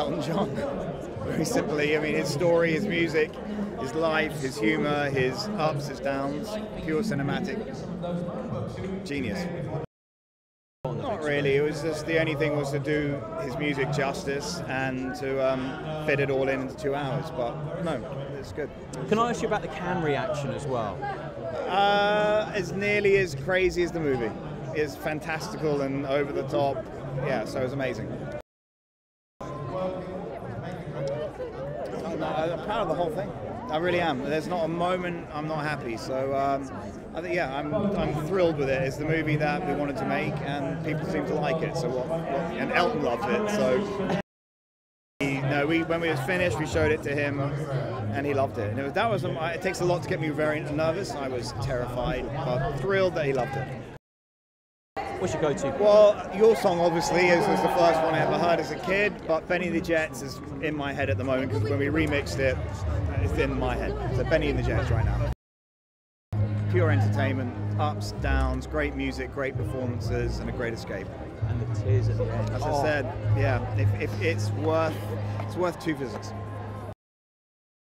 Elton John, very simply. I mean, his story, his music, his life, his humour, his ups, his downs, pure cinematic genius. Not really, it was just the only thing was to do his music justice and to fit it all into 2 hours, but no, it's good. Can I ask you about the Cannes reaction as well? It's nearly as crazy as the movie. It's fantastical and over the top, yeah, so it was amazing. I'm proud of the whole thing. I really am. There's not a moment I'm not happy. So I think, yeah, I'm thrilled with it. It's the movie that we wanted to make, and people seem to like it. So and Elton loved it. So when we was finished, we showed it to him, and he loved it. And it takes a lot to get me very nervous. I was terrified, but thrilled that he loved it. What's your go-to? Well, your song obviously was the first one I ever heard as a kid, but Benny and the Jets is in my head at the moment because when we remixed it, it's in my head. So Benny and the Jets right now. Pure entertainment, ups, downs, great music, great performances, and a great escape. And the tears at the end. As I said, yeah, it's worth two visits.